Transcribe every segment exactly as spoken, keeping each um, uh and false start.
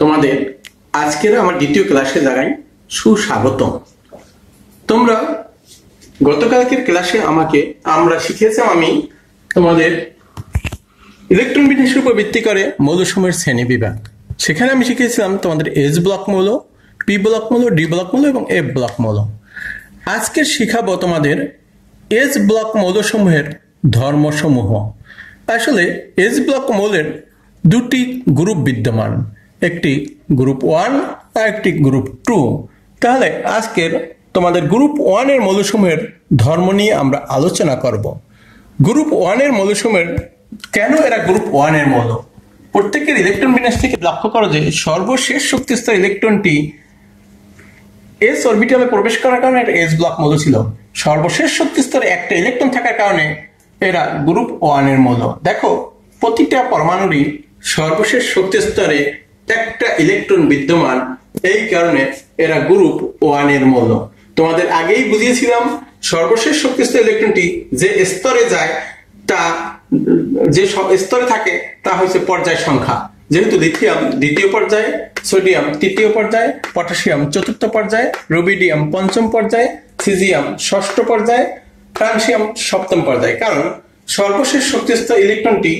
তোমাদের আজকের আমার দ্বিতীয় ক্লাসে জানাই সুস্বাগতম। তোমরা গতকালকের ক্লাসে আমাকে আমরা শিখেছি আমি তোমাদের ইলেকট্রন বিন্যাসের উপর ভিত্তি করে মৌলসমূহের শ্রেণীবিভাগ। সেখানে আমি শিখেছিলাম তোমাদের এস ব্লক মৌল, পি ব্লক মৌল, ডি ব্লক মৌল এবং এফ ব্লক মৌল। আজকে শিখাবো তোমাদের এস ব্লক মৌলসমূহের ধর্মসমূহ। আসলে এস ব্লক মৌলের দুটি গ্রুপ বিদ্যমান, একটি গ্রুপ ওয়ান আর একটি গ্রুপ টু। তাহলে আজকের তোমাদের গ্রুপ ওয়ানের মৌলসমূহের ধর্ম নিয়ে আমরা আলোচনা করব। গ্রুপ ওয়ানের মৌলসমূহের কেন এরা গ্রুপ ওয়ানের মৌল? প্রত্যেকের ইলেকট্রন বিন্যাস থেকে লক্ষ্য করো যে সর্বশেষ শক্তিস্তর ইলেকট্রনটি এস অরবিটালে প্রবেশ করার কারণে এটা এস ব্লক মৌল ছিল। সর্বশেষ শক্তিস্তরে একটা ইলেকট্রন থাকার কারণে এরা গ্রুপ ওয়ানের মৌল। দেখো প্রতিটা পরমাণুরই সর্বশেষ শক্তিস্তরে একটা ইলেকট্রন বিদ্যমান, এই কারণে এরা গ্রুপ ওয়ানের মৌল। তোমাদের আগেই বুঝিয়েছিলাম সর্বশেষ শক্তিস্তর ইলেকট্রনটি যে স্তরে যায় তা যে স্তরে থাকে তা হচ্ছে পর্যায় সংখ্যা। যেহেতু লিথিয়াম দ্বিতীয় পর্যায়ে, সোডিয়াম তৃতীয় পর্যায়ে, পটাশিয়াম চতুর্থ পর্যায়ে, রুবিডিয়াম পঞ্চম পর্যায়ে, সিজিয়াম ষষ্ঠ পর্যায়ে, ফ্রান্সিয়াম সপ্তম পর্যায়ে। কারণ সর্বশেষ শক্তিস্তর ইলেকট্রনটি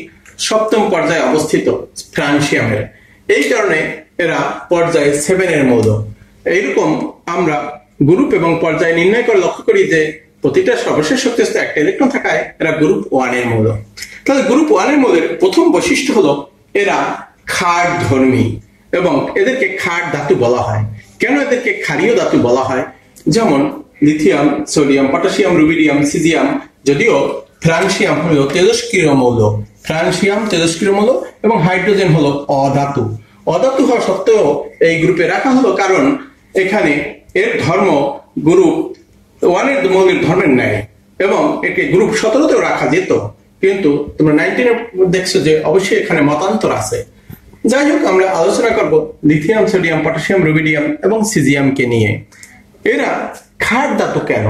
সপ্তম পর্যায়ে অবস্থিত ফ্রান্সিয়ামের, এই কারণে এরা পর্যায় সেভেনের মৌল। এইরকম আমরা গ্রুপ এবং পর্যায় নির্ণয় করে লক্ষ্য করি যে প্রতিটা সর্বশেষ শক্তিস্তরে একটা ইলেকট্রন থাকায় এরা গ্রুপ ওয়ানের মৌল। তাহলে গ্রুপ ওয়ানের মৌলের প্রথম বৈশিষ্ট্য হলো এরা ক্ষার ধর্মী এবং এদেরকে ক্ষার ধাতু বলা হয়। কেন এদেরকে ক্ষারীয় ধাতু বলা হয়? যেমন lithium, sodium, potassium, rubidium, caesium, যদিও ফ্রান্সিয়াম হলো তেজস্ক্রিয় মৌল। ফ্রান্সিয়াম তেজস্ক্রিয় মৌল এবং হাইড্রোজেন হলো অধাতু। অধাতু হওয়া সত্ত্বেও এই গ্রুপে রাখা হলো কারণ এখানে এর ধর্ম গ্রুপ ওয়ানের মৌলের ধর্মের ন্যায় এবং একে গ্রুপ সতেরোতেও রাখা যেত, কিন্তু তোমরা নাইনটিনে দেখছো যে অবশ্যই এখানে মতান্তর আছে। যাই হোক, আমরা আলোচনা করব লিথিয়াম, সোডিয়াম, পটাশিয়াম, রুবিডিয়াম এবং সিজিয়ামকে নিয়ে। এরা ক্ষার ধাতু কেন?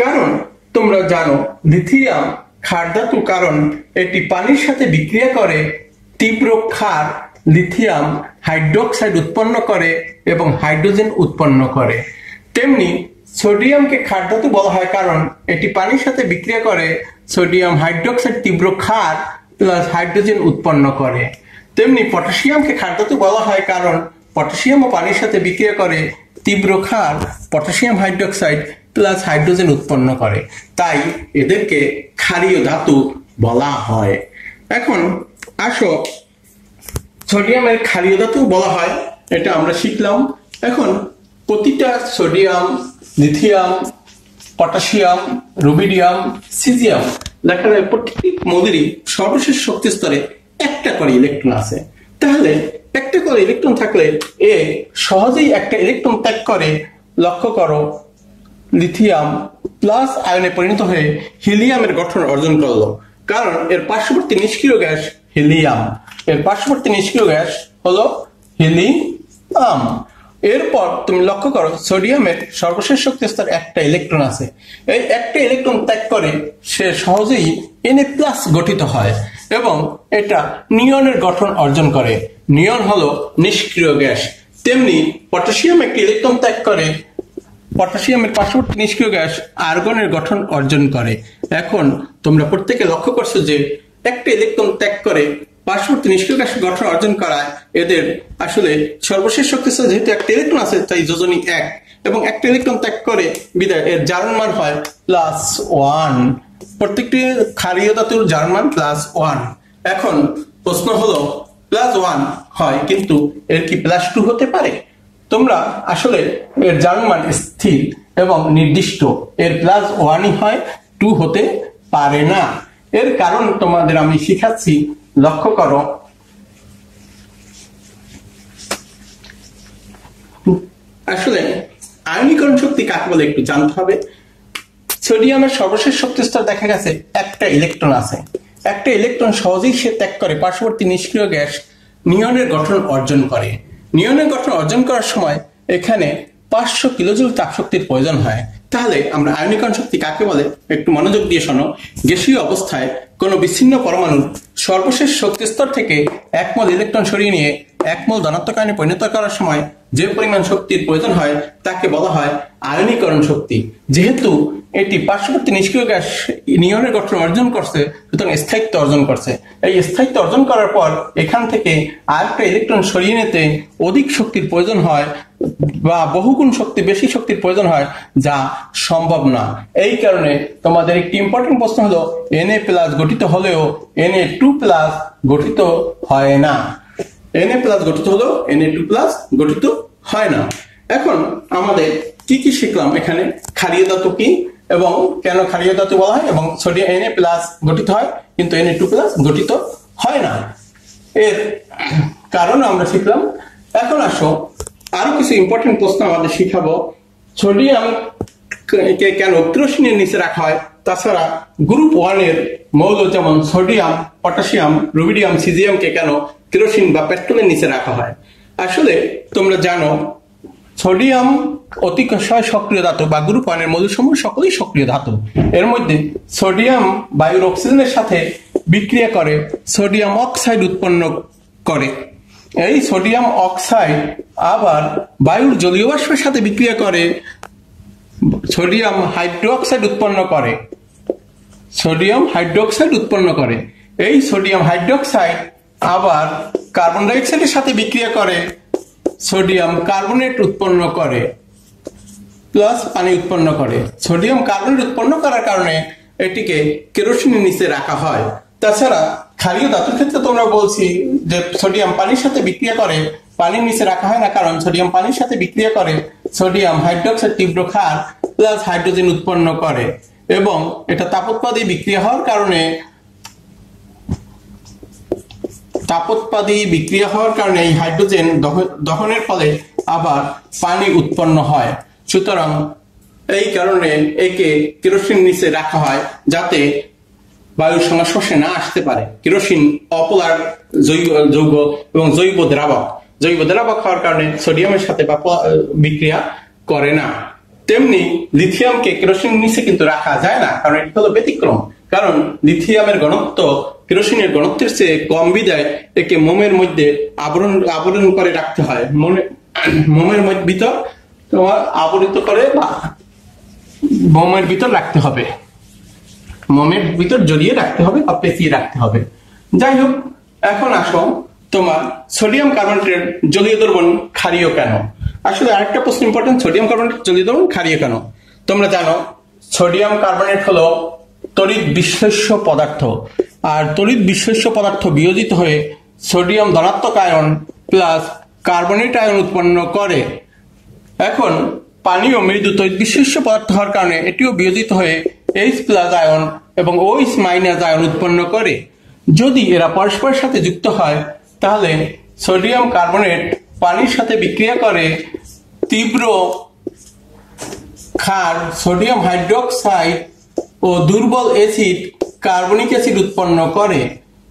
কারণ তোমরা জানো লিথিয়াম ক্ষার ধাতু, কারণ এটি পানির সাথে বিক্রিয়া করে তীব্র ক্ষার লিথিয়াম হাইড্রোক্সাইড উৎপন্ন করে এবং হাইড্রোজেন উৎপন্ন করে। তেমনি সোডিয়ামকে ক্ষার ধাতু বলা হয় কারণ এটি পানির সাথে বিক্রিয়া করে সোডিয়াম হাইড্রোক্সাইড তীব্র ক্ষার প্লাস হাইড্রোজেন উৎপন্ন করে। তেমনি পটাশিয়ামকে ক্ষার ধাতু বলা হয় কারণ পটাশিয়ামও পানির সাথে বিক্রিয়া করে তীব্র ক্ষার পটাশিয়াম হাইড্রোক্সাইড প্লাস হাইড্রোজেন উৎপন্ন করে। তাই এদেরকে ক্ষারীয় ধাতু বলা হয়। এখন আসো সোডিয়ামের ক্ষারীয় ধাতু বলা হয়, এটা আমরা শিখলাম। এখন প্রতিটা sodium, lithium, potassium, rubidium, caesium দেখা যায় প্রত্যেকটি মৌলেরই সর্বশেষ শক্তি স্তরে একটা করে ইলেকট্রন আছে। তাহলে একটা করে ইলেকট্রন থাকলে এ সহজেই একটা ইলেকট্রন ত্যাগ করে, লক্ষ্য করো লিথিয়াম প্লাস আয়নে পরিণত হয়ে হিলিয়ামের গঠন অর্জন করলো কারণ এর পার্শ্ববর্তী নিষ্ক্রিয় গ্যাস হিলিয়াম। এর পার্শ্ববর্তী নিষ্ক্রিয় গ্যাস হলো হিলিয়াম। এরপর তুমি লক্ষ্য করো সোডিয়ামের সর্বশেষ শক্তি স্তর একটা ইলেকট্রন আছে, এই একটা ইলেকট্রন ত্যাগ করে সে সহজেই এন এ প্লাস গঠিত হয় এবং এটা নিয়নের গঠন অর্জন করে। নিয়ন হলো নিষ্ক্রিয় গ্যাস। তেমনি পটাশিয়াম একটি ইলেকট্রন ত্যাগ করে, পটাশিয়ামের পার্শ্ববর্তী নিষ্ক্রিয় গ্যাস আর্গনের গঠন অর্জন করে। এখন তোমরা প্রত্যেকে লক্ষ্য করছো যে একটা ইলেকট্রন ত্যাগ করে পার্শ্ববর্তী নিষ্ক্রিয় গ্যাস গঠন অর্জন করায় এদের আসলে সর্বশেষ শক্তি স্তরে যেহেতু একটা ইলেকট্রন আছে তাই যোজনী এক এবং একটা ইলেকট্রন ত্যাগ করে বিদায় এর জারণ মান হয় প্লাস ওয়ান। প্রত্যেকটি ক্ষারীয় ধাতুর জারণ মান প্লাস ওয়ান। এখন প্রশ্ন হলো প্লাস ওয়ান হয় কিন্তু এর কি প্লাস টু হতে পারে? তোমরা আসলে এর জারণ মান স্থির এবং নির্দিষ্ট, এর প্লাস ওয়ানই হয়, টু হতে পারে না। এর কারণ তোমাদের আমি শিখাচ্ছি, লক্ষ্য করো আসলে আয়নীকরণ শক্তি কাকে বলে একটু জানতে হবে। সোডিয়ামের সর্বশেষ শক্তি স্তর দেখা গেছে একটা ইলেকট্রন আছে, একটা ইলেকট্রন সহজেই সে ত্যাগ করে পার্শ্ববর্তী নিষ্ক্রিয় গ্যাস নিয়নের গঠন অর্জন করে। নিয়নের গঠন অর্জন করার সময় এখানে পাঁচশো কিলোজুল তাপশক্তির প্রয়োজন হয়। তাহলে আমরা আয়নীকরণ শক্তি কাকে বলে একটু মনোযোগ দিয়ে শোনো। গ্যাসীয় অবস্থায় কোনো বিচ্ছিন্ন পরমাণুর সর্বশেষ শক্তিস্তর থেকে এক মূল ইলেকট্রন সরিয়ে নিয়ে একমল ধনাত্মক আয়নে পরিণত করার সময় যে পরিমাণ শক্তির প্রয়োজন হয় তাকে বলা হয় আয়নীকরণ শক্তি। যেহেতু এটি পার্শ্ববর্তী নিষ্ক্রিয় গ্যাস নিয়নের গঠন অর্জন করছে, সুতরাং স্থায়িত্ব অর্জন করছে। এই স্থায়িত্ব অর্জন করার পর এখান থেকে আরেকটা ইলেকট্রন সরিয়ে নিতে অধিক শক্তির প্রয়োজন হয় বা বহুগুণ শক্তি, বেশি শক্তির প্রয়োজন হয়, যা সম্ভব না। এই কারণে তোমাদের একটি ইম্পর্টেন্ট প্রশ্ন হলো এন এ প্লাস গঠিত হলেও এন এ টু প্লাস গঠিত হয় না। এন এ প্লাস গঠিত হলেও এন এ টু প্লাস গঠিত হয় না। এখন আমাদের কি কি শিখলাম এখানে? ক্ষারীয় ধাতু কি এবং কেন ক্ষারীয় ধাতু বলা হয়, এবং সোডিয়াম এন এ প্লাস গঠিত হয় কিন্তু এন এ টু প্লাস গঠিত হয় না, এর কারণ আমরা শিখলাম। এখন আসো আরো কিছু ইম্পর্টেন্ট প্রশ্ন আমাদের শিখাবো। সোডিয়াম কে কেন কেরোসিনের নিচে রাখা হয়? তাছাড়া গ্রুপ ওয়ান এর মৌল যেমন সোডিয়াম, পটাশিয়াম, রুবিডিয়াম, সিজিয়াম কে কেন কেরোসিন বা পেট্রোলের নিচে রাখা হয়? আসলে তোমরা জানো সোডিয়াম অতিশয় সক্রিয় ধাতু বা গ্রুপ ওয়ান এর মৌলসমূহ সকলেই সক্রিয় ধাতু। এর মধ্যে সোডিয়াম বায়ুর অক্সিজেনের সাথে বিক্রিয়া করে সোডিয়াম অক্সাইড উৎপন্ন করে। এই সোডিয়াম অক্সাইড আবার বায়ুর জলীয় বাষ্পের সাথে বিক্রিয়া করে সোডিয়াম হাইড্রোক্সাইড উৎপন্ন করে সোডিয়াম হাইড্রোক্সাইড উৎপন্ন করে এই সোডিয়াম হাইড্রোক্সাইড আবার কার্বন ডাইঅক্সাইডের সাথে বিক্রিয়া করে সোডিয়াম কার্বনেট উৎপন্ন করে প্লাস পানি উৎপন্ন করে। সোডিয়াম কার্বনেট উৎপন্ন করার কারণে এটিকে কেরোসিনের নিচে রাখা হয়। তাছাড়া ক্ষারীয় ধাতুর ক্ষেত্রে তোমরা বলছি যে সোডিয়াম পানির সাথে বিক্রিয়া করে, পানির নিচে রাখা হয় না, কারণ সোডিয়াম পানির সাথে বিক্রিয়া করে সোডিয়াম হাইড্রোক্সাইড তীব্র ক্ষার প্লাস হাইড্রোজেন উৎপন্ন করে এবং এটা তাপোৎপাদী বিক্রিয়া হওয়ার কারণে তাপোৎপাদী বিক্রিয়া হওয়ার কারণে এই হাইড্রোজেন দহনের ফলে আবার পানি উৎপন্ন হয়। সুতরাং এই কারণে একে কেরোসিন নিচে রাখা হয় যাতে বায়ুর সংস্পর্শে না আসতে পারে। কেরোসিন অপোলার জৈব যৌগ এবং জৈব দ্রাবক, জৈব দ্রাবক হওয়ার কারণে সোডিয়ামের সাথে বিক্রিয়া করে না। তেমনি লিথিয়ামকে কেরোসিন নিচে কিন্তু রাখা যায় না, কারণ এটি হলো ব্যতিক্রম। কারণ লিথিয়ামের ঘনত্ব কেরোসিনের ঘনত্বের চেয়ে কম বিদায় একে মোমের মধ্যে আবরণ আবরণ করে রাখতে হয়। মোমের ভিতর তোমার আবরিত করে বা মোমের ভিতর রাখতে হবে, মোমের ভিতর জড়িয়ে রাখতে হবে বা পেঁচিয়ে রাখতে হবে। যাই হোক, এখন আসো তোমার সোডিয়াম কার্বনেটের জলীয় দ্রবণ ক্ষারীয় কেন? আসলে আরেকটা প্রশ্ন ইম্পর্টেন্ট, সোডিয়াম কার্বনেটের জলীয় দ্রবণ ক্ষারীয় কেন? তোমরা জানো সোডিয়াম কার্বনেট হলো তড়িৎ বিশ্লেষ্য পদার্থ, আর তড়িৎ বিশ্লেষ্য পদার্থ বিয়োজিত হয়ে সোডিয়াম ধনাত্মক আয়ন প্লাস কার্বনেট আয়ন উৎপন্ন করে। এখন পানীয় মৃদু তড়িৎ বিশ্লেষ্য পদার্থ হওয়ার কারণে এটিও বিয়োজিত হয়ে এইচ প্লাস আয়ন এবং ওইচ মাইনাস আয়ন উৎপন্ন করে। যদি এরা পরস্পরের সাথে যুক্ত হয় তাহলে সোডিয়াম কার্বনেট পানির সাথে বিক্রিয়া করে তীব্র ক্ষার সোডিয়াম হাইড্রোক্সাইড ও দুর্বল অ্যাসিড কার্বনিক অ্যাসিড উৎপন্ন করে।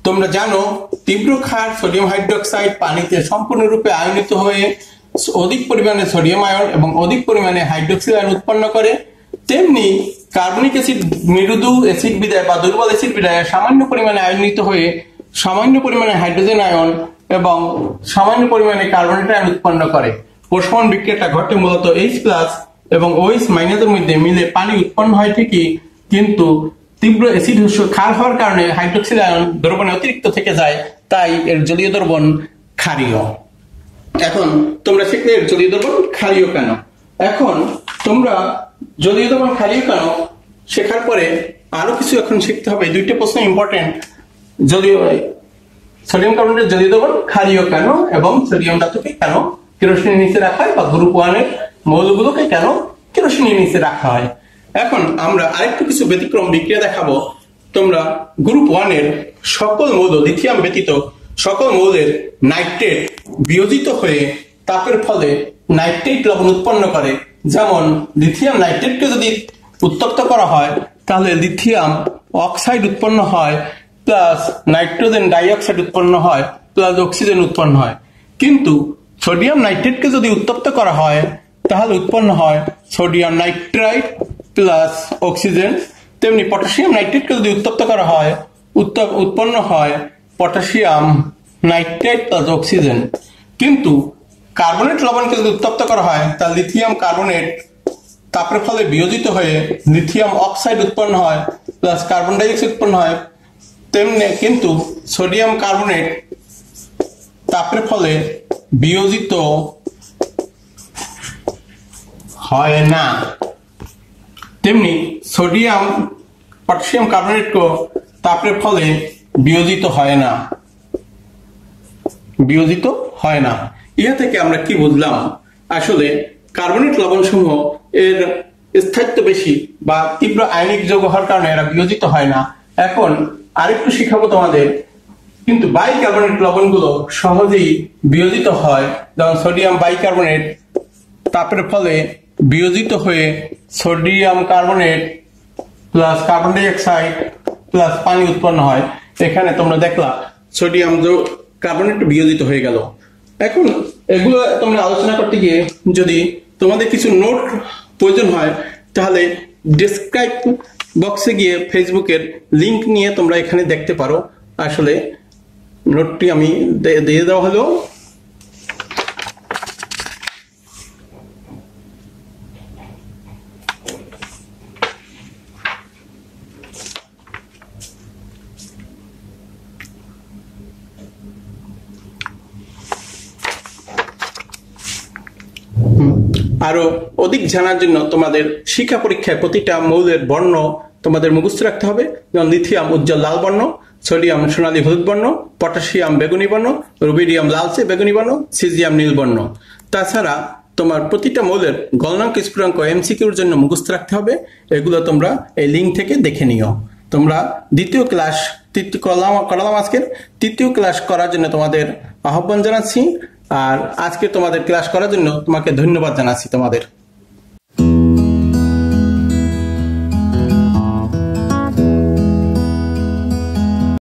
তোমরা জানো তীব্র ক্ষার সোডিয়াম হাইড্রোক্সাইড পানিতে সম্পূর্ণরূপে আয়নিত হয়ে অধিক পরিমাণে সোডিয়াম আয়ন এবং অধিক পরিমাণে হাইড্রোক্সাইড আয়ন উৎপন্ন করে। তেমনি কার্বনিক অ্যাসিড মৃদু অ্যাসিড বিদায় বা দুর্বল অ্যাসিড বিদায় সামান্য পরিমাণে আয়নিত হয়ে সামান্য পরিমাণে হাইড্রোজেন আয়ন এবং সামান্য পরিমাণে কার্বনেট আয়ন উৎপন্ন করে। প্রশমন বিক্রিয়াটা ঘটে মূলত এইচ প্লাস এবং ওইচ মাইনাসের মধ্যে মিলে পানি উৎপন্ন হয় ঠিকই, কিন্তু তীব্র অ্যাসিড ক্ষার হওয়ার কারণে হাইড্রোক্সিল আয়ন দ্রবণে অতিরিক্ত থেকে যায়, তাই এর জলীয় দ্রবণ ক্ষারীয়। এখন তোমরা শিখলে এর জলীয় দ্রবণ ক্ষারীয় কেন। এখন তোমরা জলীয় দ্রবণ ক্ষারীয় কেন শেখার পরে আরো কিছু এখন শিখতে হবে। দুইটা প্রশ্ন ইম্পর্টেন্ট, জলীয় সোডিয়াম কার্বনেটের জলীয় দ্রবণ ক্ষারীয় কেন এবং সোডিয়াম ধাতুকে কেন কেরোসিনের নিচে রাখা হয় বা গ্রুপ ওয়ান এর মৌলগুলোকে কেন কেরোসিনের নিচে রাখা হয়। এখন আমরা আরেকটু কিছু ব্যতিক্রম বিক্রিয়া দেখাবো। তোমরা গ্রুপ ওয়ান এর সকল মৌল লিথিয়াম ব্যতীত সকল মৌলের নাইট্রেট বিয়োজিত হয়ে তাপের ফলে নাইট্রেট লবণ উৎপন্ন করে। যেমন লিথিয়াম নাইট্রেটকে যদি উত্তপ্ত করা হয় তাহলে লিথিয়াম অক্সাইড উৎপন্ন হয় প্লাস নাইট্রোজেন ডাইঅক্সাইড উৎপন্ন হয় প্লাস অক্সিজেন উৎপন্ন হয়। কিন্তু সোডিয়াম নাইট্রেটকে যদি উত্তপ্ত করা হয় তাহলে উৎপন্ন হয় সোডিয়াম নাইট্রাইট প্লাস অক্সিজেন। তেমনি পটাশিয়াম নাইট্রেটকে যদি উত্তপ্ত করা হয় উৎপন্ন হয় পটাশিয়াম নাইট্রেট প্লাস অক্সিজেন। কিন্তু কার্বনেট লবণকে যদি উত্তপ্ত করা হয় তাহলে লিথিয়াম কার্বনেট তাপের ফলে বিয়োজিত হয়ে লিথিয়াম অক্সাইড উৎপন্ন হয় প্লাস কার্বন ডাই অক্সাইড উৎপন্ন হয়। তেমনি কিন্তু সোডিয়াম কার্বনেট তাপের ফলে বিয়োজিত হয় না। তেমনি সোডিয়াম পটাশিয়াম কার্বনেট কো তাপের ফলে বিয়োজিত হয় না বিয়োজিত হয় না। ইহা থেকে আমরা কি বুঝলাম, আসলে কার্বনেট লবণসমূহ এর স্থায়িত্ব বেশি বা তীব্র আয়নিক যৌগ হওয়ার কারণে এরা বিয়োজিত হয় না। এখন আরেকটু শিখাবো তোমাদের, কিন্তু বাইকার্বনেট লবণগুলো সহজেই বিয়োজিত হয়। যেমন সোডিয়াম বাইকার্বনেট তাপের ফলে বিয়োজিত হয়ে sodium carbonate plus carbon dioxide plus পানি উৎপন্ন হয়। এখানে তোমরা দেখলা সোডিয়াম কার্বনেট বিয়োজিত হয়ে গেল। এখন এগুলো তোমরা আলোচনা করতে গিয়ে যদি তোমাদের কিছু নোট প্রয়োজন হয় তাহলে ডেসক্রাইব বক্সে গিয়ে ফেসবুকের লিঙ্ক নিয়ে তোমরা এখানে দেখতে পারো। আসলে নোটটি আমি দিয়ে দেওয়া হলো। আরো অধিক জানার জন্য তোমাদের শিক্ষা পরীক্ষায় প্রতিটা মৌলের বর্ণ তোমাদের মুখস্থ রাখতে হবে। যেমন লিথিয়াম উজ্জ্বল লাল বর্ণ, সোডিয়াম সোনালী হলুদ বর্ণ, পটাশিয়াম বেগুনি বর্ণ, রুবিডিয়াম লালচে বেগুনি বর্ণ, সিজিয়াম নীল বর্ণ। তাছাড়া তোমার প্রতিটা মৌলের গলনাঙ্ক স্ফুরাঙ্ক এমসিকিউর জন্য মুখস্থ রাখতে হবে। এগুলো তোমরা এই লিঙ্ক থেকে দেখে নিও। তোমরা দ্বিতীয় ক্লাস তৃতীয় কলাম করালাম আজকের তৃতীয় ক্লাস করার জন্য তোমাদের আহ্বান জানাচ্ছি। আর আজকে তোমাদের ক্লাস করার জন্য তোমাকে ধন্যবাদ জানাচ্ছি তোমাদের।